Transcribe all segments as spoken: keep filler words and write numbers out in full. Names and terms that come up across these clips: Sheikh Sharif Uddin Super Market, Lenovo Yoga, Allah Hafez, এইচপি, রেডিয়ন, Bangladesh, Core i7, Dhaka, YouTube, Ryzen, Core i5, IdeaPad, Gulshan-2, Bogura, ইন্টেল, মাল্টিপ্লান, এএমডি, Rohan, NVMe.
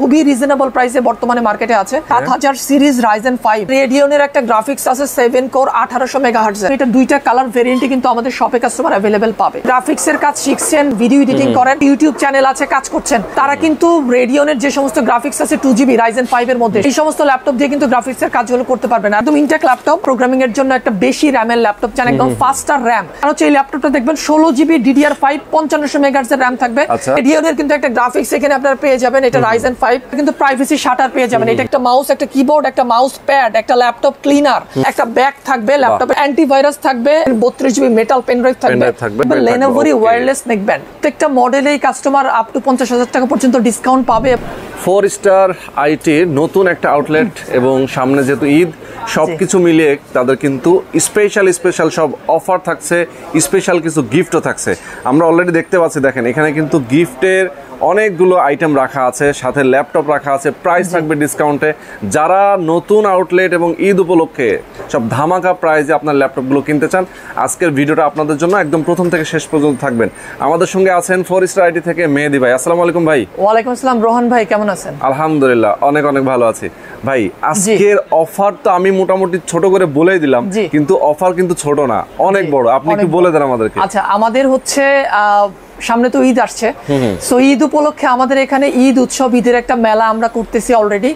খুবই রিজনেবল প্রাইসে বর্তমানে মার্কেটে আছে। সাত হাজার সিরিজ Ryzen ফাইভ রেডিয়নের একটা গ্রাফিক্স আছে সেভেন কোর আঠারোশো মেগাহার্টজ। এটা দুইটা কালার ভেরিয়েন্টে কিন্তু আমাদের শপে কাস্টমার अवेलेबल পাবে। গ্রাফিক্সের কাজ শিখছেন, ভিডিও এডিটিং করেন, ইউটিউব চ্যানেল আছে, কাজ করছেন, তারা কিন্তু রেডিয়নের যে সমস্ত গ্রাফিক্স আছে টু জিবি Ryzen ফাইভ এর মধ্যে এই সমস্ত ল্যাপটপ দিয়ে কিন্তু গ্রাফিক্সের কাজগুলো করতে পারবেন। একদম ইনটেক ল্যাপটপ, প্রোগ্রামিং এর জন্য একটা বেশি র্যামের ল্যাপটপ চান, একদম ফাস্টার র্যাম। আর হচ্ছে এই ল্যাপটপটা দেখবেন ষোলো GB D D R five পঞ্চান্ন মেগাহার্টজ এর র্যাম থাকবে। রেডিয়নের কিন্তু একটা গ্রাফিক্স এখানে আপনারা পেয়ে যাবেন, এটা Ryzen ফাইভ কিন্তু প্রাইভেসি শাটার পেয়ে যাবেন। এটা একটা মাউস, একটা কিবোর্ড, একটা মাউস প্যাড, একটা ল্যাপটপ ক্লিনার, একটা ব্যাগ থাকবে, ল্যাপটপে অ্যান্টিভাইরাস থাকবে, বত্রিশ জিবি মেটাল পেন ড্রাইভ থাকবে, Lenovo ওয়্যারলেস নেকব্যান্ড। প্রত্যেকটা মডেলেই কাস্টমার আপ টু পঞ্চাশ হাজার টাকা পর্যন্ত ডিসকাউন্ট পাবে। ফোর স্টার আইটি নতুন একটা আউটলেট এবং সামনে যেহেতু ঈদ সবকিছু মিলিয়ে তাদের কিন্তু স্পেশাল স্পেশাল সব অফার থাকছে, স্পেশাল কিছু গিফটও থাকছে। আমরা অলরেডি দেখতে পাচ্ছি, দেখেন এখানে কিন্তু গিফটের অনেকগুলো আইটেম রাখা আছে, সাথে ল্যাপটপ রাখা আছে, প্রাইস থাকবে ডিসকাউন্টে। যারা নতুন আউটলেট এবং ঈদ উপলক্ষে সব ধামাকা প্রাইজে আপনার ল্যাপটপগুলো কিনতে চান, আজকের ভিডিওটা আপনাদের জন্য একদম প্রথম থেকে শেষ পর্যন্ত থাকবেন। আমাদের সঙ্গে আছেন ফোর স্টার আইটি থেকে মেহেদি ভাই। আসসালামু আলাইকুম ভাই। ওয়ালাইকুম আসসালাম রোহন ভাই, কেমন আছেন? আলহামদুলিল্লাহ অনেক অনেক ভালো আছি ভাই। আজকের অফার তো আমি মোটামুটি ছোট করে বলেই দিলাম, কিন্তু অফার কিন্তু ছোট না, অনেক বড়। আপনি কি বলে দেন আমাদেরকে? আচ্ছা, আমাদের হচ্ছে সামনে তো ঈদ আসছে, সো ঈদ উপলক্ষে আমাদের এখানে ঈদ উৎসব, ঈদের একটা মেলা আমরা করতেছি অলরেডি।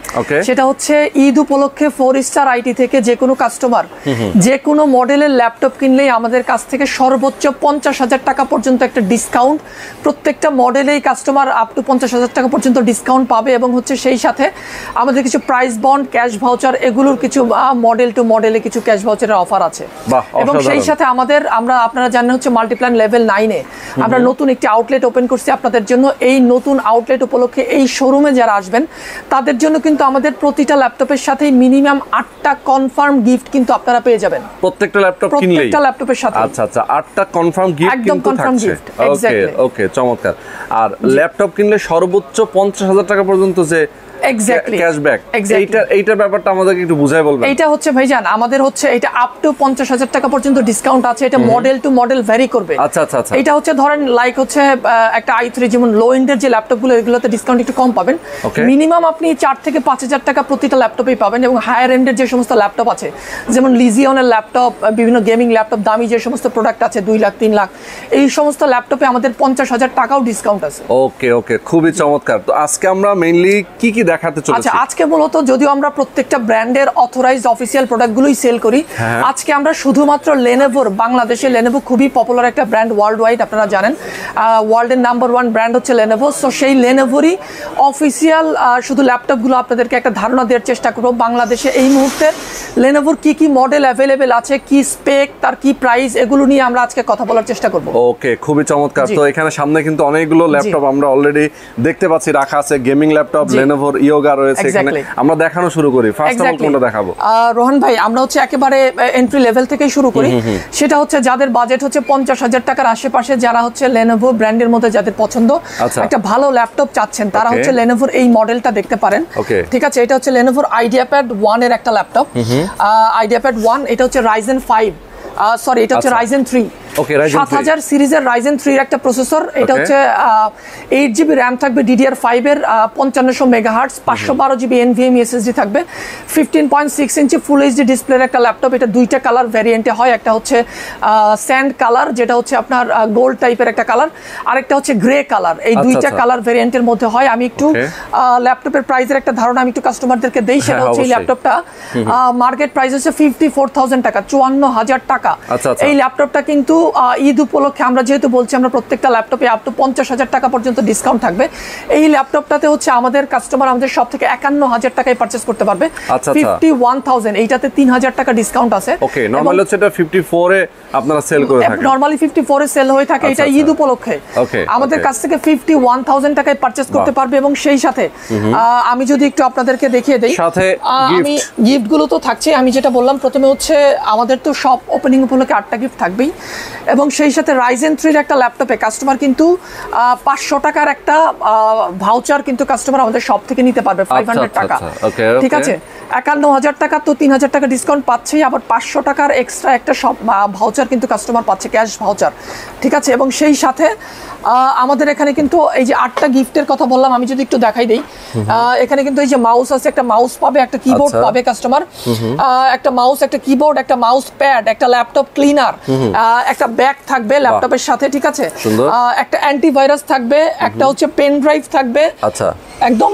সেটা হচ্ছে ঈদ উপলক্ষে ফোর স্টার আইটি থেকে যে কোনো কাস্টমার যে কোনো মডেলের ল্যাপটপ কিনলেই আমাদের কাছ থেকে সর্বোচ্চ পঞ্চাশ হাজার টাকা পর্যন্ত একটা ডিসকাউন্ট, প্রত্যেকটা মডেলেই কাস্টমার আপ টু পঞ্চাশ হাজার টাকা পর্যন্ত ডিসকাউন্ট পাবে। এবং হচ্ছে সেই সাথে আমাদের কিছু প্রাইস বন্ড, ক্যাশ ভাউচার, এগুলোর কিছু মডেল টু মডেলে কিছু ক্যাশ ভাউচারের অফার আছে। এবং সেই সাথে আমাদের আমরা আপনারা জানেন হচ্ছে মাল্টিপ্লান লেভেল নাইনে আমরা নতুন একটি আউটলেট ওপেন করছি আপনাদের জন্য। এই নতুন আউটলেট উপলক্ষে এই শোরুমে যারা আসবেন তাদের জন্য কিন্তু আমাদের প্রতিটা ল্যাপটপের সাথে মিনিমাম আটটা কনফার্ম গিফট কিন্তু আপনারা পেয়ে যাবেন প্রত্যেকটা ল্যাপটপ কিনলে, প্রত্যেকটা ল্যাপটপের সাথে। আচ্ছা আচ্ছা, আটটা কনফার্ম গিফট একদম কনফার্ম গিফট। ওকে ওকে, চমৎকার। আর ল্যাপটপ কিনলে সর্বোচ্চ পঞ্চাশ হাজার টাকা পর্যন্ত যে এক্স্যাক্টলি ক্যাশব্যাক, এইটা এইটার ব্যাপারটা আমাদেরকে একটু বুঝায় বলবেন। এটা হচ্ছে ভাইজান আমাদের হচ্ছে এটা আপ টু পঞ্চাশ হাজার টাকা পর্যন্ত ডিসকাউন্ট আছে, এটা মডেল টু মডেল ভ্যারি করবে। আচ্ছা আচ্ছা আচ্ছা, এটা হচ্ছে ধরেন লাইক হচ্ছে একটা আই থ্রি যেমন লো এন্ডের যে ল্যাপটপগুলো এগুলোতে ডিসকাউন্ট একটু কম পাবেন, মিনিমাম আপনি চার থেকে পাঁচ হাজার টাকা প্রতিটা ল্যাপটপেই পাবেন। এবং হায়ার এন্ডের যে সমস্ত ল্যাপটপ আছে যেমন লিজিয়নের ল্যাপটপ, বিভিন্ন গেমিং ল্যাপটপ, দামি যে সমস্ত প্রোডাক্ট আছে দুই লাখ তিন লাখ, এই সমস্ত ল্যাপটপে আমাদের পঞ্চাশ হাজার টাকাও ডিসকাউন্ট আছে। ওকে ওকে, খুবই চমৎকার। তো আজকে আমরা মেইনলি কি কি দেখাতে চলেছি? আচ্ছা, আজকে মূলত যদিও আমরা প্রত্যেকটা ব্র্যান্ডের অথরাইজড অফিশিয়াল প্রোডাক্টগুলোই সেল করি, আজকে আমরা শুধুমাত্র লেনোভোর, বাংলাদেশে লেনোভো খুবই পপুলার একটা ব্র্যান্ড ওয়ার্ল্ড ওয়াইড, আপনারা জানেন ওয়ার্ল্ডের নাম্বার ওয়ান ব্র্যান্ড হচ্ছে লেনোভো। সো সেই লেনোভোরই অফিশিয়াল শুধু ল্যাপটপগুলো আপনাদেরকে একটা ধারণা দেওয়ার চেষ্টা করবো। বাংলাদেশে এই মুহূর্তে লেনোভোর কি কি মডেল অ্যাভেলেবেল আছে, কি স্পেক, তার কি প্রাইস, এগুলো নিয়ে আমরা আজকে কথা বলার চেষ্টা করবো। ওকে, খুবই চমৎকার। তো এখানে সামনে কিন্তু অনেকগুলো ল্যাপটপ আমরা অলরেডি দেখতে পাচ্ছি রাখা আছে, গেমিং ল্যাপটপ Lenovo Yoga রয়েছে এখানে। আমরা দেখানো শুরু করি, ফার্স্ট অফ অল কোনটা দেখাবো রোহন ভাই? আমরা হচ্ছে একেবারে এন্ট্রি লেভেল থেকেই শুরু করি, সেটা হচ্ছে যাদের বাজেট হচ্ছে পঞ্চাশ হাজার টাকার আশেপাশে, যারা হচ্ছে Lenovo ব্র্যান্ডের মধ্যে যাদের পছন্দ একটা ভালো ল্যাপটপ চাচ্ছেন, তারা হচ্ছে Lenovo এই মডেলটা দেখতে পারেন। ঠিক আছে, এটা হচ্ছে Lenovo IdeaPad ওয়ান এর একটা ল্যাপটপ, IdeaPad ওয়ান, এটা হচ্ছে Ryzen ফাইভ, সরি এটা হচ্ছে Ryzen থ্রি। ওকে, Ryzen সাত হাজার সিরিজের Ryzen থ্রি এর একটা প্রসেসর, এটা হচ্ছে এইট জিবি RAM থাকবে, ডি ডি আর ফাইভ এর পঞ্চান্ন মেগাহার্টজ, পাঁচশো বারো GB N V M E S S D থাকবে, fifteen point six inch full HD ডিসপ্লের একটা ল্যাপটপ। এটা দুইটা কালার ভ্যারিয়েন্টে হয়, একটা হচ্ছে স্যান্ড কালার যেটা হচ্ছে আপনার গোল্ড টাইপের একটা কালার, আরেকটা হচ্ছে গ্রে কালার, এই দুইটা কালার ভ্যারিয়েন্টের মধ্যে হয়। আমি একটু ল্যাপটপের প্রাইসের একটা ধারণা আমি একটু কাস্টমারদেরকে দেই, সেটা হচ্ছে এই ল্যাপটপটা মার্কেট প্রাইস হচ্ছে চুয়ান্ন হাজার টাকা, চুয়ান্ন হাজার টাকা। এই ল্যাপটপটা কিন্তু ঈদ উপলক্ষে আমরা যেহেতু বলছি আমরা প্রত্যেকটা ল্যাপটপে আপ টু পঞ্চাশ হাজার টাকা পর্যন্ত ডিসকাউন্ট থাকবে। এই ল্যাপটপটাতে হচ্ছে আমাদের কাস্টমার আমাদের সব থেকে একান্ন হাজার টাকায় পারচেস করতে পারবে, ফিফটি ওয়ান থাউজেন্ড এইটাতে তিন হাজার টাকা ডিসকাউন্ট আছে। ওকে, নরমালি হচ্ছে এটা ফিফটি ফোর এ আপনারা সেল করে থাকেন, নরমালি ফিফটি ফোর এ সেল হয়ে থাকে, এটা ঈদ উপলক্ষে আমাদের কাছ থেকে ফিফটি ওয়ান থাউজেন্ড টাকায় পারচেস করতে পারবে। এবং সেই সাথে আমি যদি একটু আপনাদেরকে দেখিয়ে দিই সাথে আমি গিফটগুলো তো থাকছে, আমি যেটা বললাম প্রথমে হচ্ছে আমাদের তো সব ওপেনিং উপলক্ষে আটটা গিফট থাকবেই। এবং সেই সাথে Ryzen থ্রি এর একটা ল্যাপটপে কাস্টমার কিন্তু পাঁচশো টাকার একটা ভাউচার কিন্তু কাস্টমার আমাদের শপ থেকে নিতে পারবে, ফাইভ হান্ড্রেড টাকা। ঠিক আছে, একান্ন হাজার টাকা তো তিন হাজার টাকা ডিসকাউন্ট পাচ্ছেই, আবার পাঁচশো টাকার এক্সট্রা একটা সব ভাউচার কিন্তু কাস্টমার পাচ্ছে, ক্যাশ ভাউচার, ঠিক আছে। এবং সেই সাথে আমাদের এখানে কিন্তু এই যে আটটা গিফটের কথা বললাম, আমি যদি একটু দেখাই দিই, এখানে কিন্তু এই যে মাউস আছে, একটা মাউস পাবে, একটা কিবোর্ড পাবে কাস্টমার, একটা মাউস, একটা কিবোর্ড, একটা মাউস প্যাড, একটা ল্যাপটপ ক্লিনার, একটা ব্যাগ থাকবে ল্যাপটপের সাথে, ঠিক আছে, একটা অ্যান্টিভাইরাস থাকবে, একটা হচ্ছে পেন ড্রাইভ থাকবে, আচ্ছা একদম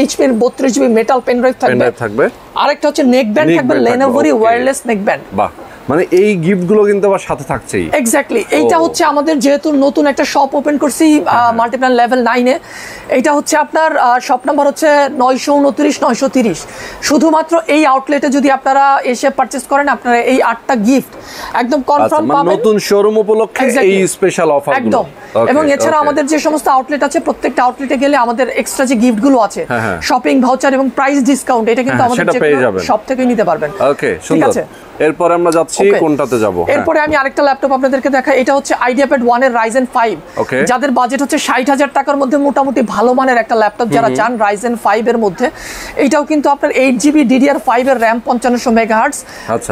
এইচপি এর বত্রিশ জিবি মেটাল পেন ড্রাইভ থাকবে, আরেকটা হচ্ছে নেক ব্যান্ড থাকবে, Lenovo ওয়্যারলেস নেক ব্যান্ড। বাহ, মানে এই গিফটগুলো কিন্তু আবার সাথে থাকছেই। এক্স্যাক্টলি, এইটা হচ্ছে আমাদের যেহেতু নতুন একটা শপ ওপেন করছি মাল্টিপ্ল্যান লেভেল নাইনে, এইটা হচ্ছে আপনার শপ নাম্বার হচ্ছে নয়শো উনত্রিশ নয়শো তিরিশ। শুধুমাত্র এই আউটলেটে যদি আপনারা এসে পারচেস করেন, আপনারা এই আটটা গিফট একদম কনফার্ম পাবেন নতুন শোরুম উপলক্ষে এই স্পেশাল অফার একদম। এবং এছাড়া আমাদের যে সমস্ত আউটলেট আছে, প্রত্যেকটা আউটলেটে গেলে আমাদের এক্সট্রা যে গিফটগুলো আছে, শপিং ভাউচার এবং প্রাইস ডিসকাউন্ট, এটা কিন্তু আমাদের সব থেকে নিতে পারবেন। ওকে, ঠিক আছে, এরপর আমরা যাচ্ছি কোনটাতে যাব। এরপরে আমি আরেকটা ল্যাপটপ আপনাদেরকে দেখাই, এটা হচ্ছে IdeaPad ওয়ান এর রাইজেন ফাইভ। যাদের বাজেট হচ্ছে ষাট হাজার টাকার মধ্যে মোটামুটি ভালো মানের একটা ল্যাপটপ যারা চান রাইজেন ফাইভ এর মধ্যে, এটাও কিন্তু আপনার eight GB D D R five এর RAM পঞ্চান্ন মেগাহার্টজ,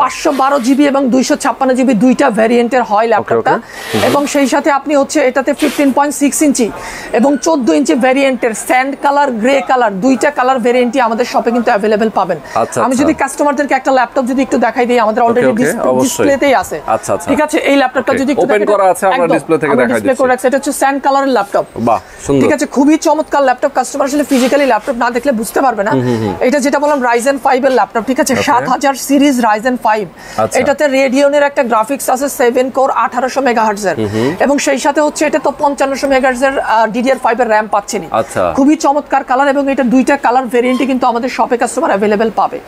পাঁচশো বারো জিবি এবং দুইশো ছাপ্পান্ন জিবি দুইটা ভেরিয়েন্টের হয় ল্যাপটপটা। এবং সেই সাথে আপনি হচ্ছে এটাতে ফিফটিন পয়েন্ট সিক্স ইঞ্চি এবং চোদ্দ ইঞ্চি ভেরিয়েন্টের স্যান্ড কালার, গ্রে কালার, দুইটা কালার ভেরিয়েন্টই আমাদের শপে কিন্তু अवेलेबल পাবেন। আমি যদি কাস্টমারদেরকে একটা ল্যাপটপ যদি একটু দেখাই দিই, আমাদের অলরেডি ডিসপ্লেতেই আছে, ঠিক আছে, এই ল্যাপটপটা যদি ওপেন করা আছে আমরা ডিসপ্লে থেকে দেখাই দিচ্ছি। এটা হচ্ছে স্যান্ড কালারের ল্যাপটপ, বাহ সুন্দর, ঠিক আছে, খুবই চমৎকার ল্যাপটপ। কাস্টমার আসলে ফিজিক্যালি ল্যাপটপ না দেখলে বুঝতে পারবে না। এটা যেটা বললাম রাইজেন ফাইভ এর ল্যাপটপ, ঠিক আছে, সাত হাজার সিরিজ রাইজেন ফাইভ, এটাতে রেডিয়নের একটা গ্রাফিক্স আছে, সেভেন কোর আঠারোশো মেগাহার্টজ এর, এবং সেই সাথে হচ্ছে এটা তো পঞ্চান্ন মেগাহার্টজ এর ডি ডি আর ফাইভ এর RAM পাচ্ছেন, খুবই চমৎকার কালার, এবং এটা দুইটা কালার ভেরিয়েন্টই কিন্তু আমাদের শপে কাস্টমার अवेलेबल পাবে।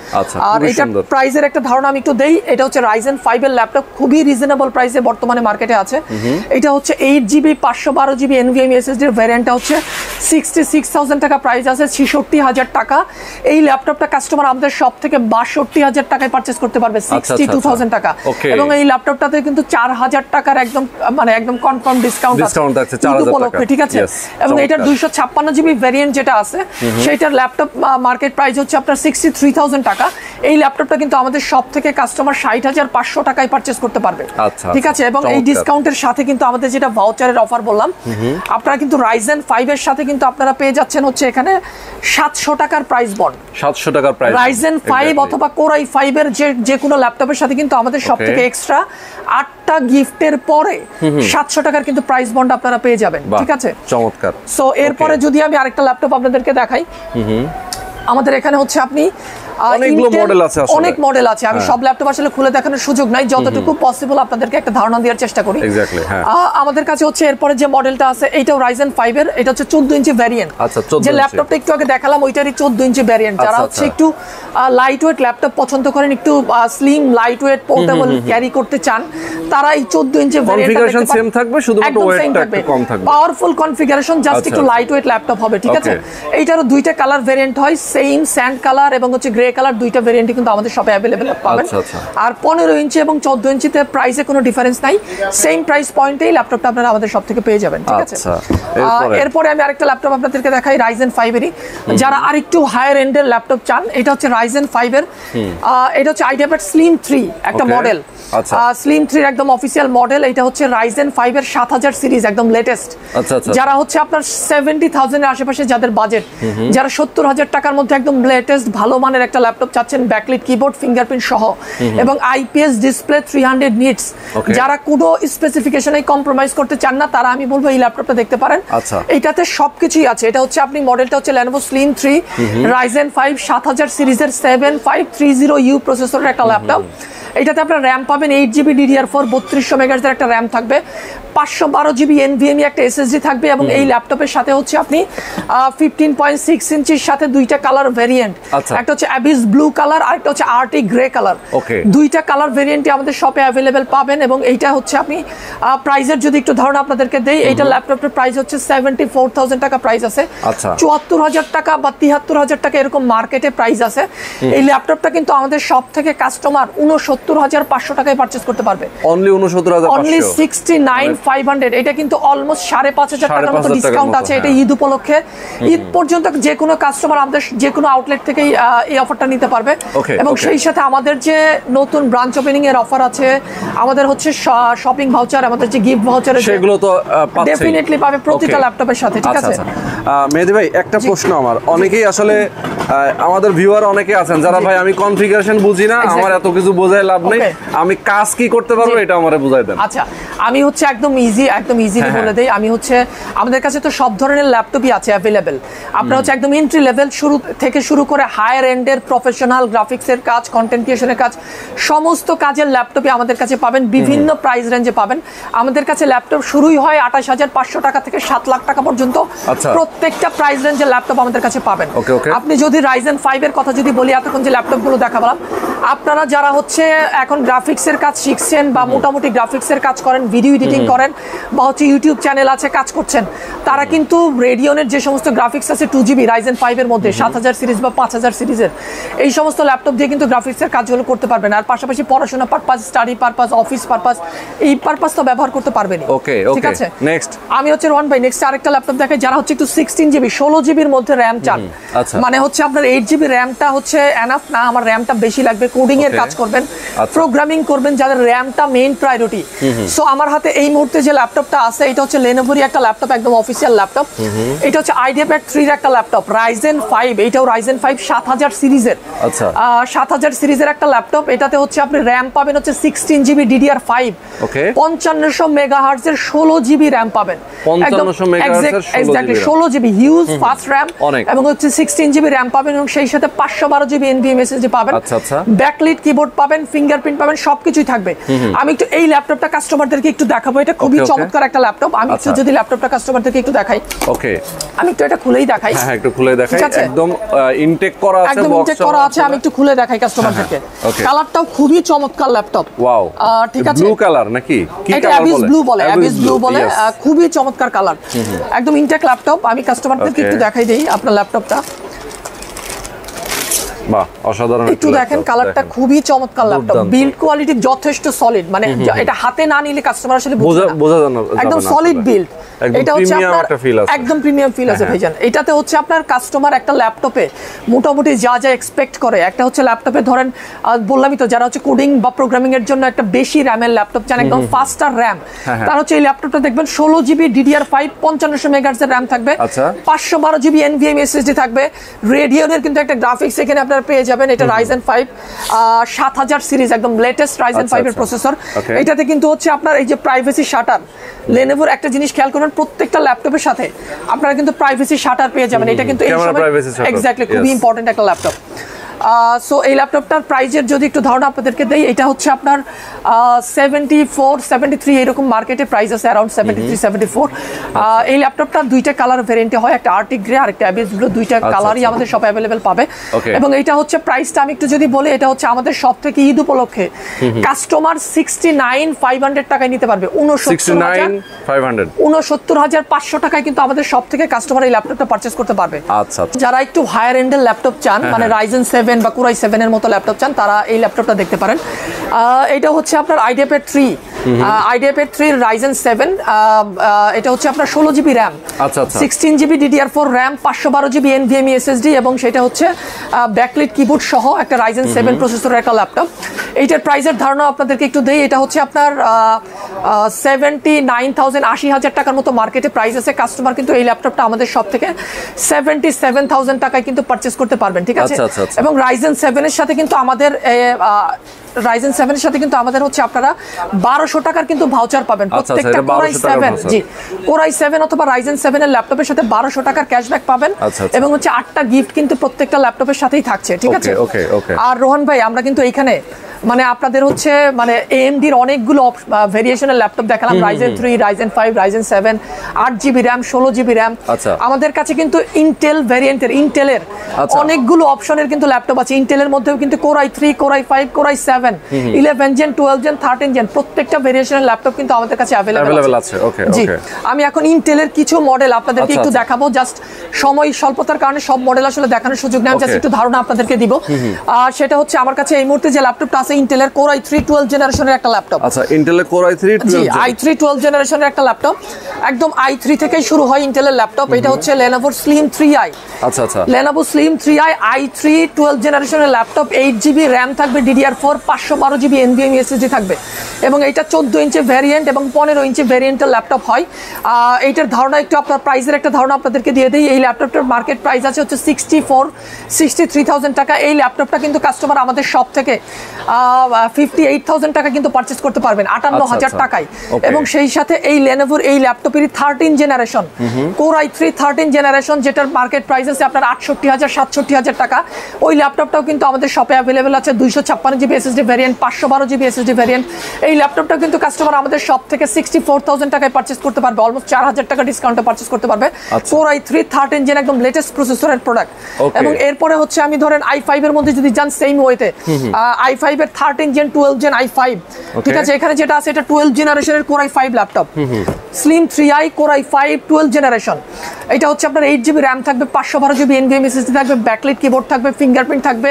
আর এটা প্রাইসের একটা ধারণা আমি একটু দেই, এটা হচ্ছে রাইজেন ফাইভ এর ল্যাপটপ, খুবই রিজনেবল প্রাইসে বর্তমানে মার্কেটে আছে। এটা হচ্ছে এইট জিবি পাঁচশো বারো জিবি এনভিএমই এসএসডি এর ভেরিয়েন্টটা হচ্ছে ছয়ষট্টি হাজার টাকা প্রাইস আছে, ছেষট্টি হাজার টাকা। এই ল্যাপটপটা কাস্টমার আমাদের শপ থেকে বাষট্টি হাজার টাকায় পারচেজ করতে পারবে, বাষট্টি হাজার টাকা। এবং এই ল্যাপটপটাতে কিন্তু চার হাজার টাকার একদম মানে একদম কনফার্ম ডিসকাউন্ট আছে চার হাজার টাকা, ঠিক আছে। এবং এটা দুইশো ছাপ্পান্ন জিবি ভেরিয়েন্ট যেটা আছে, সেটার ল্যাপটপ মার্কেট প্রাইস হচ্ছে আপনার ছেষট্টি হাজার টাকা। এই ল্যাপটপটা কিন্তু আমাদের শপ থেকে কাস্টমার ষাট হাজার পাঁচশো টাকায় পারচেজ করতে পারবে, ঠিক আছে। এবং এই ডিসকাউন্টের সাথে কিন্তু আমাদের যেটা ভাউচারের অফার বললাম, আপনারা কিন্তু রাইজেন ফাইভ এর সাথে কিন্তু আপনারা পেয়ে যাচ্ছেন হচ্ছে এখানে সাতশো টাকার প্রাইস বন্ড, সাতশো টাকার প্রাইস। রাইজেন ফাইভ অথবা Core আই ফাইভ এর যে যে কোনো ল্যাপটপের সাথে কিন্তু আমাদের সব থেকে এক্সট্রা আটটা গিফটের পরে সাতশো টাকার কিন্তু প্রাইস বন্ড আপনারা পেয়ে যাবেন, ঠিক আছে, চমৎকার। সো এরপরে যদি আমি আরেকটা ল্যাপটপ আপনাদেরকে দেখাই, আমাদের এখানে হচ্ছে আপনি অনেকগুলো মডেল আছে, অনেক মডেল আছে, আমি সব ল্যাপটপ আসলে খুলে দেখানোর সুযোগ নাই, যতটুকু পসিবল আপনাদেরকে একটা ধারণা দেওয়ার চেষ্টা করি। এক্স্যাক্টলি, হ্যাঁ, আমাদের কাছে হচ্ছে এরপরে যে মডেলটা আছে, এটাও রাইজেন ফাইভ এর, এটা হচ্ছে চোদ্দ ইঞ্চি ভ্যারিয়েন্ট, আচ্ছা চোদ্দ ইঞ্চি, যে ল্যাপটপটা একটু আগে দেখালাম ওইটারই চোদ্দ ইঞ্চি ভ্যারিয়েন্ট। যারা হচ্ছে একটু লাইটওয়েট ল্যাপটপ পছন্দ করেন, একটু স্লিম লাইটওয়েট পোর্টেবল ক্যারি করতে চান, তারা এই চোদ্দ ইঞ্চি ভ্যারিয়েন্টটা কনফিগারেশন সেম থাকবে, শুধুমাত্র ওয়েটটা একটু কম থাকবে, পাওয়ারফুল কনফিগারেশন, জাস্ট একটু লাইটওয়েট ল্যাপটপ হবে, ঠিক আছে। এইটারও দুইটা কালার ভ্যারিয়েন্ট হয়, সেম স্যান্ড কালার এবং হচ্ছে গ্রে কালার, দুইটা ভেরিয়েন্ট কিন্তু আমাদের শপে अवेलेबल পাবেন। আর পনেরো ইঞ্চি এবং চোদ্দ ইঞ্চিতে প্রাইসে কোনো ডিফারেন্স নাই, সেম প্রাইস পয়েন্টেই ল্যাপটপটা আপনারা আমাদের শপ থেকে পেয়ে যাবেন, ঠিক আছে। এরপরে আমি আরেকটা ল্যাপটপ আপনাদেরকে দেখাই রাইজেন ফাইভ এরই, যারা আরেকটু হায়ার এন্ডের ল্যাপটপ চান, এটা হচ্ছে রাইজেন ফাইভ এর, এটা হচ্ছে IdeaPad Slim থ্রি একটা মডেল, আচ্ছা Slim থ্রি এর একদম অফিশিয়াল মডেল। এটা হচ্ছে রাইজেন ফাইভ এর সাত হাজার সিরিজ একদম লেটেস্ট, যারা হচ্ছে আপনার সত্তর হাজার এর আশেপাশে যাদের বাজেট, যারা সত্তর হাজার টাকার মধ্যে একদম লেটেস্ট ভালো মানের একটা ল্যাপটপ চাচ্ছেন, ব্যাকলাইট কিবোর্ড, ফিঙ্গারপ্রিন্ট সহ এবং আইপিএস ডিসপ্লে তিনশো নিটস, যারা কোনো স্পেসিফিকেশনে কম্প্রোমাইজ করতে চান না, তারা আমি বলবো এই ল্যাপটপটা দেখতে পারেন, এটাতে সবকিছুই আছে। এটা হচ্ছে আপনি মডেলটা হচ্ছে Lenovo Slim three Ryzen five সাত হাজার সিরিজের seven five three zero U প্রসেসরের একটা ল্যাপটপ। এটাতে আপনার RAM পাবেন eight GB D D R four বত্রিশশো মেগাহার্টজ এর একটা RAM থাকবে, পাঁচশো বারো জিবি এনভিএমই একটা এসএসডি থাকবে, এবং এই ল্যাপটপের সাথে হচ্ছে আপনি ফিফটিন পয়েন্ট সিক্স ইঞ্চির সাথে দুইটা কালার ভেরিয়েন্ট, একটা হচ্ছে অ্যাবিস ব্লু কালার আর একটা হচ্ছে আরটি গ্রে কালার, দুইটা কালার ভেরিয়েন্টই আমাদের শপে अवेलेबल পাবেন। এবং এইটা হচ্ছে আপনি প্রাইসের যদি একটু ধারণা আপনাদেরকে দেই, এইটা ল্যাপটপের প্রাইস হচ্ছে সেভেন্টি ফোর থাউজেন্ড টাকা প্রাইস আছে, চুয়াত্তর হাজার টাকা বা তিয়াত্তর হাজার টাকা এরকম মার্কেটে প্রাইস আছে। এই ল্যাপটপটা কিন্তু আমাদের শপ থেকে কাস্টমার উনসত্তর উনসত্তর হাজার পাঁচশো টাকায় পারচেজ করতে পারবে, অনলি উনসত্তর হাজার পাঁচশো, only sixty nine five hundred. এটা কিন্তু অলমোস্ট সাড়ে পাঁচ হাজার টাকার মতো ডিসকাউন্ট আছে। এটা ঈদ উপলক্ষে, ঈদ পর্যন্ত যে কোনো কাস্টমার আমাদের যে কোনো আউটলেট থেকে এই অফারটা নিতে পারবে। এবং সেই সাথে আমাদের যে নতুন ব্রাঞ্চ ওপেনিং এর অফার আছে, আমাদের হচ্ছে শপিং ভাউচার, আমাদের যে গিফট ভাউচার সেগুলো তো ডেফিনেটলি পাবে প্রতিটা ল্যাপটপের সাথে। ঠিক আছে মেহেদী ভাই, একটা প্রশ্ন আমার, অনেকেই আসলে আমাদের ভিউয়ার অনেকে আছেন যারা ভাই আমি কনফিগারেশন বুঝি না, আমার এত কিছু বোঝায় লাভ নেই, আমি কাজ কি করতে পারবো এটা আমারে বুঝাই দেন। আচ্ছা আমি হচ্ছে একদম ইজি একদম ইজিলি বলে দেই, আমি হচ্ছে আমাদের কাছে তো সব ধরনের ল্যাপটপই আছে অ্যাভেলেবেল। আপনারা হচ্ছে একদম এন্ট্রি লেভেল শুরু থেকে শুরু করে হায়ার এন্ডের প্রফেশনাল গ্রাফিক্সের কাজ, কন্টেন্ট ক্রিয়েশনের কাজ, সমস্ত কাজের ল্যাপটপই আমাদের কাছে পাবেন, বিভিন্ন প্রাইস রেঞ্জে পাবেন। আমাদের কাছে ল্যাপটপ শুরুই হয় আঠাশ হাজার পাঁচশো টাকা থেকে সাত লাখ টাকা পর্যন্ত প্রত্যেকটা প্রাইস রেঞ্জের ল্যাপটপ আমাদের কাছে পাবেন। আপনি যদি রাইজেন ফাইভ এর কথা যদি বলি, এতক্ষণ যে ল্যাপটপগুলো দেখালাম, আপনারা যারা হচ্ছে এখন গ্রাফিক্সের কাজ শিখছেন বা মোটামুটি গ্রাফিক্সের কাজ করেন, ভিডিও এডিটিং করেন বা হচ্ছে ইউটিউব চ্যানেল আছে কাজ করছেন, তারা কিন্তু রেডিয়নের যে সমস্ত গ্রাফিক্স আছে টু জিবি রাইজেন ফাইভ এর মধ্যে সাত হাজার সিরিজ বা পাঁচ হাজার সিরিজের এই সমস্ত ল্যাপটপ দিয়ে কিন্তু গ্রাফিক্সের কাজগুলো করতে পারবেন। আর পাশাপাশি পড়াশোনা purpose, study purpose, office purpose, এই পারপাস তো ব্যবহার করতে পারবেন। ঠিক আছে নেক্সট, আমি হচ্ছে রোহান ভাই নেক্সট আরেকটা ল্যাপটপ দেখাই, যারা হচ্ছে একটু সিক্সটিন জিবি ষোলো জিবির মধ্যে র্যাম চান, মানে হচ্ছে আপনার এইট জিবি র্যামটা হচ্ছে এনাফ না, আমার র্যামটা বেশি লাগবে, কোডিং এর কাজ করবেন, প্রোগ্রামিং করবেন, যাদের র্যামটা মেইন প্রায়োরিটি। সো আমার হাতে এই মুহূর্তে যে ল্যাপটপটা আছে এটা হচ্ছে লেনোভোর একটা ল্যাপটপ, একদম অফিসিয়াল ল্যাপটপ। এটা হচ্ছে আইডিয়াপ্যাড থ্রির একটা ল্যাপটপ, রাইজেন ফাইভ, এটাও রাইজেন ফাইভ সাত হাজার সিরিজের সাত হাজার সিরিজের একটা ল্যাপটপ। এটাতে হচ্ছে আপনি র্যাম পাবেন হচ্ছে সিক্সটিন জিবি ডিডিআর ফাইভ পঞ্চান্নশো মেগাহার্জ এর ষোলো জিবি র্যাম পাবেন, ষোলো জিবি হিউজ ফাস্ট র্যাম, এবং হচ্ছে সিক্সটিন জিবি র্যাম পাবেন, এবং সেই সাথে পাঁচশো বারো জিবি এনভিএমই এসএসডি পাবেন, ব্যাকলিট কিবোর্ড পাবেন, ফিঙ্গারপ্রিন্ট পাবেন, সবকিছুই থাকবে। আমি একটু এই ল্যাপটপটা কাস্টমারদেরকে একটু দেখাবো, এটা খুবই চমৎকার একটা ল্যাপটপ। আমি একটু যদি ল্যাপটপটা কাস্টমারদেরকে একটু দেখাই, ওকে আমি একটু এটা খুলেই দেখাই, হ্যাঁ একটু খুলে দেখাই, একদম ইনটেক করা আছে, একদম ইনটেক করা আছে, আমি একটু খুলে দেখাই কাস্টমারদেরকে। কালারটাও খুবই চমৎকার ল্যাপটপ, ওয়াও। ঠিক আছে ব্লু কালার নাকি কি কালার বলে, এটা ব্লু বলে, অ্যাবিস ব্লু বলে, খুবই চমৎকার কালার, একদম ইনটেক ল্যাপটপ। আমি কাস্টমারদেরকে একটু দেখাই দেই আপনার ল্যাপটপটা, বাহ অসাধারণ, একটু দেখেন কালারটা খুবই চমৎকার ল্যাপটপ, বিল্ড কোয়ালিটি যথেষ্ট সলিড, মানে এটা হাতে না নিলে কাস্টমার আসলে বোঝা যায় না, একদম সলিড বিল্ড, এটা হচ্ছে আপনার একদম প্রিমিয়াম ফিল আছে ভাইজান। এটাতে হচ্ছে আপনার কাস্টমার একটা ল্যাপটপে মোটামুটি যা যা এক্সপেক্ট করে, একটা হচ্ছে ল্যাপটপে ধরেন বললামই তো যারা হচ্ছে কোডিং বা প্রোগ্রামিং এর জন্য একটা বেশি র্যামের ল্যাপটপ চান, একদম ফাস্টার র্যাম, তার হচ্ছে এই ল্যাপটপটা দেখবেন ষোলো জিবি ডিডিআর ফাইভ পঞ্চান্নশো মেগাহার্জ এর র্যাম থাকবে, পাঁচশো বারো জিবি এনভিএমই এসএসডি থাকবে, রেডিয়নের কিন্তু একটা গ্রাফিক্স এখানে আপনার পেয়ে যাবেন। এটা রাইজেন ফাইভ সাত হাজার সিরিজ, একদম লেটেস্ট রাইজেন ফাইভ এর প্রসেসর। এটাতে কিন্তু হচ্ছে আপনার এই যে প্রাইভেসি শাটার, লেনোভোর একটা জিনিস খেয়াল করুন প্রত্যেকটা ল্যাপটপের সাথে আপনারা কিন্তু প্রাইভেসি শাটার পেয়ে যাবেন, এটা কিন্তু এক্স্যাক্টলি খুবই ইম্পর্টেন্ট একটা ল্যাপটপ। সো এই ল্যাপটপটার প্রাইজের যদি একটু ধারণা আপনাদেরকে দেই, এটা হচ্ছে আপনার সেভেন্টি ফোর সেভেন্টি থ্রি এরকম মার্কেটে প্রাইস আছে, around seventy three seventy four. এই ল্যাপটপটার দুইটা কালার ভেরিয়েন্টে হয়, একটা আর্টিক গ্রে আর একটা অ্যাবিস ব্লু, দুইটা কালারই আমাদের সব অ্যাভেলেবেল পাবে। এবং এইটা হচ্ছে প্রাইসটা আমি একটু যদি বলি, এটা হচ্ছে আমাদের সব থেকে ঈদ উপলক্ষে customer sixty nine five hundred টাকায় নিতে পারবে, উনসত্তর হাজার পাঁচশো টাকায় কিন্তু আমাদের সব থেকে কাস্টমার এই ল্যাপটপটা পারচেস করতে পারবে। যারা একটু হায়ার এন্ডের ল্যাপটপ চান, মানে রাইজেন সেভেন বা কোর আই সেভেন এর মতো ল্যাপটপ চান, তারা এই ল্যাপটপটা দেখতে পারেন। এটা হচ্ছে আপনার IdeaPad three, IdeaPad three Ryzen seven, এটা হচ্ছে আপনার ষোলো GB RAM, sixteen GB DDR four RAM, পাঁচশো বারো জিবি এনভিএমই এসএসডি, এবং সেটা হচ্ছে ব্যাকলিট কিবোর্ড সহ একটা রাইজেন সেভেন প্রসেসরের একটা ল্যাপটপ। এইটার প্রাইসের ধারণা আপনাদেরকে একটু দেই, এটা হচ্ছে আপনার সেভেন্টি নাইন থাউজেন্ড আশি হাজার টাকার মতো মার্কেটে প্রাইস আছে। কাস্টমার কিন্তু এই ল্যাপটপটা আমাদের সব থেকে সেভেন্টি সেভেন থাউজেন্ড টাকায় কিন্তু পারচেস করতে পারবেন। ঠিক আছে, এবং রাইজেন সেভেন এর সাথে কিন্তু আমাদের রাইজেন সেভেন এর সাথে কিন্তু আমাদের হচ্ছে আপনারা বারোশো টাকার কিন্তু ভাউচার পাবেন প্রত্যেকটা কোর আই সেভেন, জি কোর আই সেভেন অথবা রাইজেন সেভেন এর ল্যাপটপের সাথে বারোশো টাকার ক্যাশব্যাক পাবেন, এবং হচ্ছে আটটা গিফট কিন্তু প্রত্যেকটা ল্যাপটপের সাথেই থাকছে। ঠিক আছে, আর রোহান ভাই আমরা কিন্তু এইখানে মানে আপনাদের হচ্ছে মানে এএমডির অনেকগুলো ভেরিয়েশনের ল্যাপটপ দেখালাম, Ryzen three, Ryzen five, Ryzen seven, আট জিবি র্যাম, ষোলো জিবি র্যাম। আমাদের কাছে কিন্তু ইন্টেল ভেরিয়েন্টের, ইন্টেলের অনেকগুলো অপশনের কিন্তু ল্যাপটপ আছে। ইন্টেলের মধ্যেও কিন্তু Core i three, Core i five, Core i seven, eleven gen, twelve gen, thirteen gen প্রত্যেকটা ভেরিয়েশনের ল্যাপটপ কিন্তু আমাদের কাছে अवेलेबल আছে। ওকে ওকে আমি এখন ইন্টেলের কিছু মডেল আপনাদেরকে একটু দেখাবো, জাস্ট সময় স্বল্পতার কারণে সব মডেল আসলে দেখানোর সুযোগ নেই, আমি জাস্ট একটু ধারণা আপনাদেরকে দিব। আর সেটা হচ্ছে আমার কাছে এই মুহূর্তে যে ল্যাপটপটা আছে ইন্টেলের Core আই থ্রি টুয়েলভ জেনারেশনের একটা ল্যাপটপ। আচ্ছা ইন্টেলের Core আই থ্রি টুয়েলভ জেনারেশনের একটা ল্যাপটপ, একদম আই থ্রি থেকেই শুরু হয় ইন্টেলের ল্যাপটপ। এটা হচ্ছে Lenovo Slim থ্রি আই। আচ্ছা আচ্ছা Lenovo Slim three i i three twelve জেনারেশনের ল্যাপটপ, এইট জিবি RAM থাকবে, D D R four, five twelve GB NVMe S S D থাকবে, এবং এটা চোদ্দ ইঞ্চি ভেরিয়েন্ট এবং পনেরো ইঞ্চি ভেরিয়েন্টের ল্যাপটপ হয়। এইটার ধারণা একটু আপনার প্রাইসের একটা ধারণা আপনাদেরকে দিয়ে দিই। এই ল্যাপটপটার মার্কেট প্রাইস আছে হচ্ছে sixty four sixty three thousand টাকা। এই ল্যাপটপটা কিন্তু কাস্টমার আমাদের শপ থেকে ফিফটি এইট থাউজেন্ড টাকা কিন্তু পারচেস করতে পারবেন, আটান্ন হাজার টাকায়। এবং সেই সাথে এই Lenovoর এই ল্যাপটপেরই thirteen generation Core i three thirteen generation, যেটার মার্কেট প্রাইস আছে আপনার আটষট্টি হাজার সাতষট্টি হাজার টাকা। ওই ল্যাপটপটাও কিন্তু আমাদের শপে অ্যাভেলেবেল আছে, দুইশো ছাপ্পান্ন জিবি এসএসডি ভ্যারিয়েন্ট, পাঁচশো বারো জিবি এসএসডি ভ্যারিয়েন্ট। এই ল্যাপটপটা কিন্তু কাস্টমার আমাদের শপ থেকে সিক্সটি ফোর থাউজেন্ড টাকায় পারচেস করতে পারবে, অলমোস্ট চার হাজার টাকা ডিসকাউন্টে পারচেস করতে পারবে। Core i three thirteen gen একদম লেটেস্ট প্রসেসরের প্রোডাক্ট। এবং এরপরে হচ্ছে আমি ধরেন আই ফাইভ এর মধ্যে যদি যান সেম ওয়েতে, আই ফাইভ এর thirteen gen twelve gen i five, ঠিক আছে, এখানে যেটা আছে এটা টুয়েলভ জেনারেশনের Core i five laptop, Slim three i Core i five twelve generation. এটা হচ্ছে আপনার এইট জিবি র্যাম থাকবে, পাঁচশো বারো জিবি এনভিএম এসএসডি থাকবে, ব্যাকলাইট কিবোর্ড থাকবে, ফিঙ্গারপ্রিন্ট থাকবে,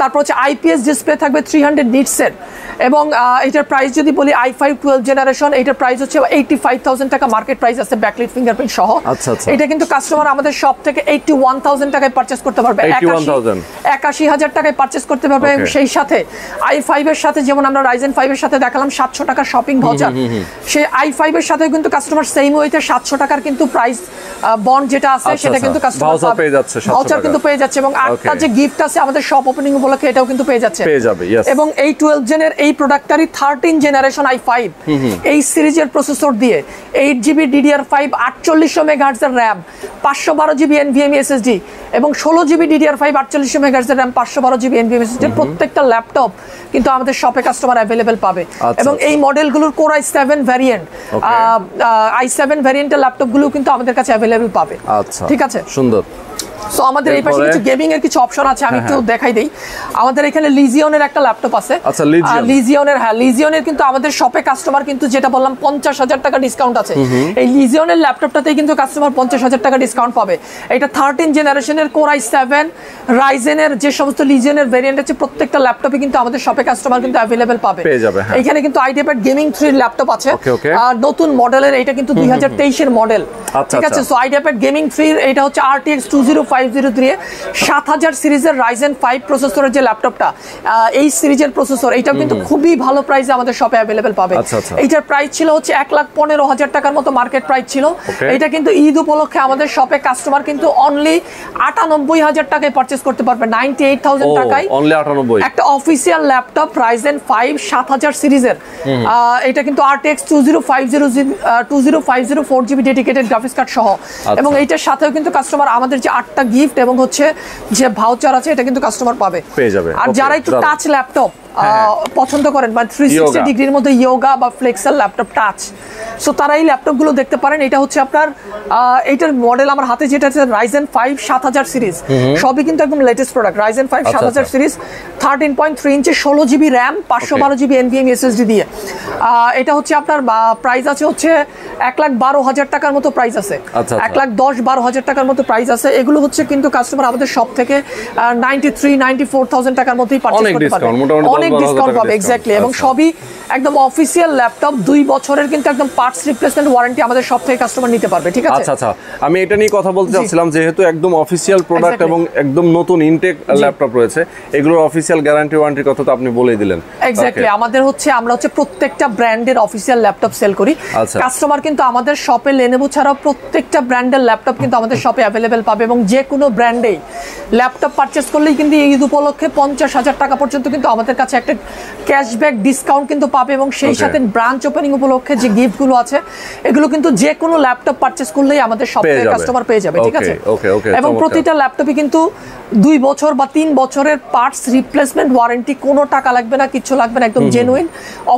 তারপর হচ্ছে আইপিএস ডিসপ্লে থাকবে থ্রি হান্ড্রেড নিটসের। এবং এটার প্রাইস যদি বলি আই ফাইভ টুয়েলভ জেনারেশন, এটার প্রাইস হচ্ছে এইটি ফাইভ থাউজেন্ড টাকা মার্কেট প্রাইস আছে, ব্যাকলাইট ফিঙ্গারপ্রিন্ট সহ। এটা কিন্তু কাস্টমার আমাদের শপ থেকে এইটি ওয়ান থাউজেন্ড টাকায় পারচেস করতে পারবে, একাশি হাজার টাকায় পারচেস করতে পারবে। এবং সেই সাথে আই ফাইভ এর সাথে যেমন আমরা রাইজেন ফাইভ এর সাথে দেখালাম সাতশো টাকা শপিং ভাউচার, সেই আই ফাইভ এর সাথে কিন্তু কাস্টমার সেম ওয়েতে সাতশো টাকার কিন্তু প্রাইস বন্ড যেটা আছে সেটা কিন্তু কাস্টমার পেয়ে যাচ্ছে, ভাউচার কিন্তু পেয়ে যাচ্ছে। এবং আটটা যে গিফট আছে আমাদের শপ ওপেনিং উপলক্ষে এটাও কিন্তু পেয়ে যাচ্ছে, পেয়ে যাবে। এবং এই টুয়েলভ জেনের এই প্রোডাক্টারই থার্টিন জেনারেশন আই ফাইভ এই সিরিজের প্রসেসর দিয়ে এইট জিবি ডিডিআর ফাইভ আটচল্লিশশো মেগাহার্জের র্যাম, পাঁচশো বারো জিবি এনভিএমই এসএসডি এবং ষোলো জিবি ডিডিআর ফাইভ আটচল্লিশশো মেগাহার্জের র্যাম, পাঁচশো বারো জিবি এনভিএমই এসএসডি প্রত্যেকটা ল্যাপটপ কিন্তু আমাদের শপে কাস্টমার অ্যাভেলেবেল পাবে। এবং এই মডেলগুলোর Core i seven variant i seven ভ্যারিয়েন্টের ল্যাপটপগুলো কিন্তু আমাদের কাছে অ্যাভেলেবেল পাবে। আচ্ছা ঠিক আছে, সুন্দর। সো আমাদের এই পাশে কিছু গেমিং এর কিছু অপশন আছে, আমি একটু দেখাই দেই। আমাদের এখানে লিজিয়ন এর একটা ল্যাপটপ আছে। আচ্ছা লিজিয়ন, লিজিয়ন এর হ্যাঁ লিজিয়ন এর কিন্তু আমাদের শপে কাস্টমার কিন্তু যেটা বললাম পঞ্চাশ হাজার টাকা ডিসকাউন্ট আছে। এই লিজিয়ন এর ল্যাপটপটাতেই কিন্তু কাস্টমার পঞ্চাশ হাজার টাকা ডিসকাউন্ট পাবে। এটা থার্টিন জেনারেশনের Core আই সেভেন Ryzen এর যে সমস্ত লিজিয়ন এর ভেরিয়েন্ট আছে প্রত্যেকটা ল্যাপটপে কিন্তু আমাদের শপে কাস্টমার কিন্তু अवेलेबल পাবে, পেয়ে যাবে। এখানে কিন্তু IdeaPad Gaming থ্রি এর ল্যাপটপ আছে, আর নতুন মডেলের, এটা কিন্তু দুই হাজার তেইশ এর মডেল, ঠিক আছে। সো IdeaPad Gaming থ্রি এর এটা হচ্ছে R T X two zero সাত হাজার সিরিজের Ryzen ফাইভ প্রসেসরের যে ল্যাপটপটা, এই সিরিজের প্রসেসর, এটা কিন্তু খুবই ভালো প্রাইসে আমাদের শপে अवेलेबल পাবে। এটার প্রাইস ছিল হচ্ছে এক লাখ পনেরো হাজার টাকার মতো মার্কেট প্রাইস ছিল। এটা কিন্তু ঈদ উপলক্ষে আমাদের শপে কাস্টমার কিন্তু অনলি আটানব্বই হাজার টাকায় পারচেজ করতে পারবে, আটানব্বই হাজার টাকায় অনলি আটানব্বই একটা অফিশিয়াল ল্যাপটপ Ryzen ফাইভ সাত হাজার সিরিজের। এটা কিন্তু R T X two zero five zero four GB dedicated graphics card সহ, এবং এইটার সাথেও কিন্তু কাস্টমার আমাদের যে আটটা গিফট এবং হচ্ছে যে ভাউচার আছে এটা কিন্তু কাস্টমার পাবে, পেয়ে যাবে। আর যারা একটু টাচ ল্যাপটপ পছন্দ করেন, মানে থ্রি সিক্সটি ডিগ্রির মধ্যে ইয়োগা বা ফ্লেক্সাল ল্যাপটপ টাচ, সো তারা এই ল্যাপটপগুলো দেখতে পারেন। এটা হচ্ছে আপনার এইটার মডেল আমার হাতে যেটা আছে Ryzen ফাইভ সাত হাজার সিরিজ, সবই কিন্তু একদম লেটেস্ট প্রোডাক্ট। Ryzen ফাইভ সাত হাজার সিরিজ থার্টিন পয়েন্ট থ্রি ইঞ্চি ষোলো GB RAM five twelve GB NVMe S S D দিয়ে। এটা হচ্ছে আপনার প্রাইস আছে হচ্ছে এক লাখ বারো হাজার টাকার মতো প্রাইস আছে, এক লাখ দশ বারো হাজার টাকার মতো প্রাইস আছে। এগুলো হচ্ছে কিন্তু কাস্টমার আমাদের সব থেকে ninety three ninety four thousand টাকার মতোই পারচেজ করতে পারবে, অনেক ডিসকাউন্ট পাবে, এক্স্যাক্টলি। এবং সবই একদম অফিশিয়াল ল্যাপটপ, দুই বছরের কিন্তু একদম পার্টস রিপ্লেসমেন্ট ওয়ারেন্টি আমাদের সব থেকে কাস্টমার নিতে পারবে, ঠিক আছে। আচ্ছা আচ্ছা আমি এটা নিয়ে কথা বলতে চাচ্ছিলাম, যেহেতু একদম অফিশিয়াল প্রোডাক্ট এবং একদম নতুন ইনটেক ল্যাপটপ রয়েছে, এগুলোর অফিশিয়াল গ্যারান্টি ওয়ারেন্টির কথা তো আপনি বলেই দিলেন। এক্স্যাক্টলি, আমাদের হচ্ছে আমরা হচ্ছে প্রত্যেকটা ব্র্যান্ডের অফিশিয়াল ল্যাপটপ সেল করি। কাস্টমার কিন্তু আমাদের শপে Lenovo ছাড়াও প্রত্যেকটা ব্র্যান্ডের ল্যাপটপ কিন্তু আমাদের শপে অ্যাভেলেবেল পাবে, এবং যে কোনো ব্র্যান্ডেই ল্যাপটপ পারচেস করলেই কিন্তু ঈদ উপলক্ষে পঞ্চাশ হাজার টাকা পর্যন্ত কিন্তু আমাদের কাছে একটা ক্যাশব্যাক ডিসকাউন্ট কিন্তু পাবে। এবং সেই সাথে ব্রাঞ্চ ওপেনিং উপলক্ষে যে গিফটগুলো আছে এগুলো কিন্তু যে কোনো ল্যাপটপ পারচেস করলেই আমাদের সব থেকে কাস্টমার পেয়ে যাবে, ঠিক আছে। এবং প্রতিটা ল্যাপটপই কিন্তু দুই বছর বা তিন বছরের পার্টস রিপ্লেসমেন্ট ওয়ারেন্টি, কোনো টাকা লাগবে না, কিছু লাগবে না, একদম genuine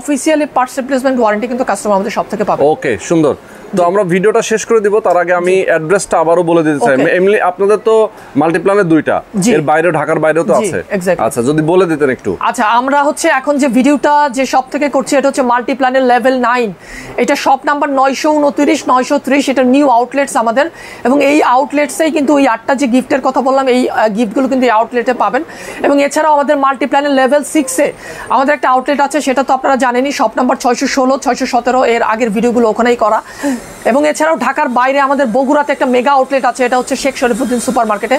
officially parts replacement warranty কিন্তু কাস্টমার আমাদের সব থেকে পাবে। ওকে সুন্দর। তো আমরা ভিডিওটা শেষ করে দিব, তার আগে আমি অ্যাড্রেসটা আবারো বলে দিতে চাই। এমনি আপনাদের তো মাল্টিপ্লানে দুইটা, এর বাইরে ঢাকার বাইরেও তো আছে। আচ্ছা যদি বলে দিতেন একটু। আচ্ছা আমরা হচ্ছে এখন যে ভিডিওটা যে শপ থেকে করছি এটা হচ্ছে মাল্টিপ্লানের লেভেল নয়, এটা শপ নাম্বার নয়শো উনত্রিশ নয়শো ত্রিশ, এটা নিউ আউটলেটস আমাদের। এবং এই আউটলেটসেই কিন্তু ওই আটটা যে গিফটের কথা বললাম এই গিফটগুলো কিন্তু এই আউটলেটে পাবেন। এবং এছাড়াও আমাদের মাল্টিপ্লানের লেভেল সিক্সে আমাদের একটা আউটলেট আছে, সেটা তো আপনারা জানেনই, শপ নাম্বার ছয়শো ষোলো ছয়শো সতেরো, এর আগের ভিডিওগুলো ওখানেই করা। এবং এছাড়াও ঢাকার বাইরে আমাদের বগুড়াতে একটা মেগা আউটলেট আছে, এটা হচ্ছে শেখ শরীফুদ্দিন সুপার মার্কেটে।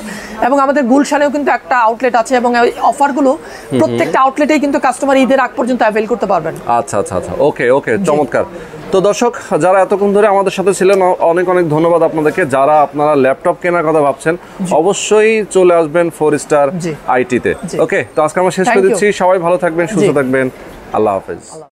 এবং আমাদের গুলশানেও কিন্তু একটা আউটলেট আছে, এবং এই অফারগুলো প্রত্যেকটা আউটলেটেই কিন্তু কাস্টমার ঈদের আগ পর্যন্ত অ্যাভেল করতে পারবেন। আচ্ছা আচ্ছা আচ্ছা, ওকে ওকে, চমৎকার। তো দর্শক যারা এতক্ষণ ধরে আমাদের সাথে ছিলেন, অনেক অনেক ধন্যবাদ আপনাদেরকে। যারা আপনারা ল্যাপটপ কেনার কথা ভাবছেন অবশ্যই চলে আসবেন ফোর স্টার আইটিতে। ওকে, তো আজকে আমরা শেষ করে দিচ্ছি। সবাই ভালো থাকবেন, সুস্থ থাকবেন, আল্লাহ হাফেজ।